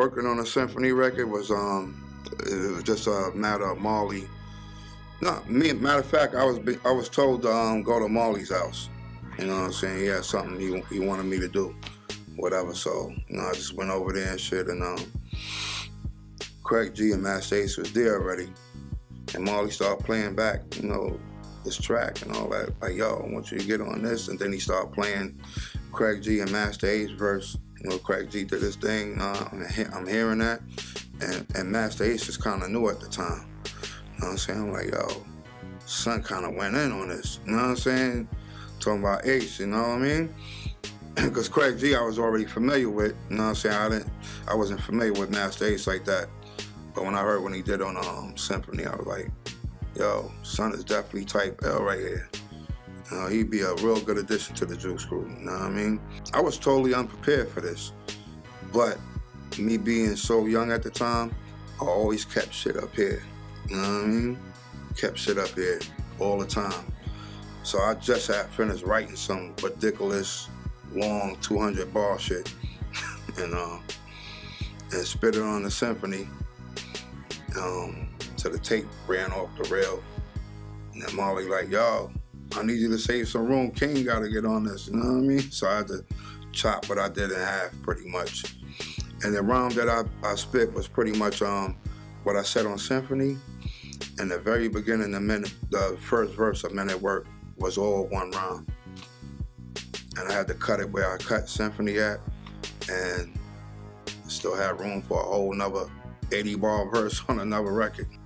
working on a symphony record was just a matter of Marley. No, matter of fact, I was told to go to Marley's house. You know what I'm saying? He had something he wanted me to do, whatever. So you know, I just went over there and shit. And Craig G and Master Ace was there already, and Marley started playing back, you know, this track and all that. Like, yo, I want you to get on this. And then he started playing Craig G and Master Ace verse. You know, Craig G did his thing. I'm hearing that, and Master Ace is kind of new at the time. You know what I'm saying? I'm like, yo, son kind of went in on this. You know what I'm saying? Talking about Ace, you know what I mean? Because Craig G I was already familiar with, you know what I'm saying? I wasn't familiar with Master Ace like that. But when I heard what he did on Symphony, I was like, yo, son is definitely type L right here. You know, he'd be a real good addition to the Juice Crew, you know what I mean? I was totally unprepared for this. But me being so young at the time, I always kept shit up here. You know what I mean? Kept shit up here all the time. So I just had finished writing some ridiculous, long 200-bar shit, and spit it on the symphony. So the tape ran off the rail, and then Marley like, yo, I need you to save some room. King gotta get on this. You know what I mean? So I had to chop what I did in half, pretty much. And the rhyme that I spit was pretty much what I said on Symphony. In the very beginning, the first verse of Minute Work was all one rhyme. And I had to cut it where I cut Symphony at, and still had room for a whole nother 80-bar verse on another record.